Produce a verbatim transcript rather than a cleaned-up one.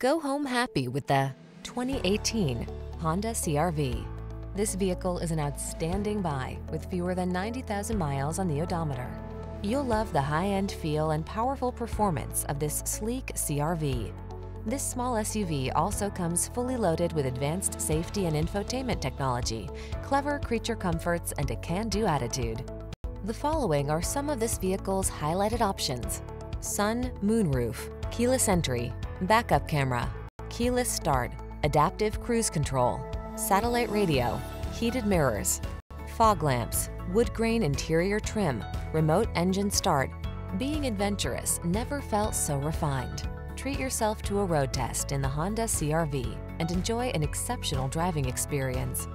Go home happy with the twenty eighteen Honda C R V. This vehicle is an outstanding buy with fewer than ninety thousand miles on the odometer. You'll love the high-end feel and powerful performance of this sleek C R V. This small S U V also comes fully loaded with advanced safety and infotainment technology, clever creature comforts, and a can-do attitude. The following are some of this vehicle's highlighted options: sun, moonroof, keyless entry, backup camera, keyless start, adaptive cruise control, satellite radio, heated mirrors, fog lamps, wood grain interior trim, remote engine start. Being adventurous never felt so refined. Treat yourself to a road test in the Honda C R V and enjoy an exceptional driving experience.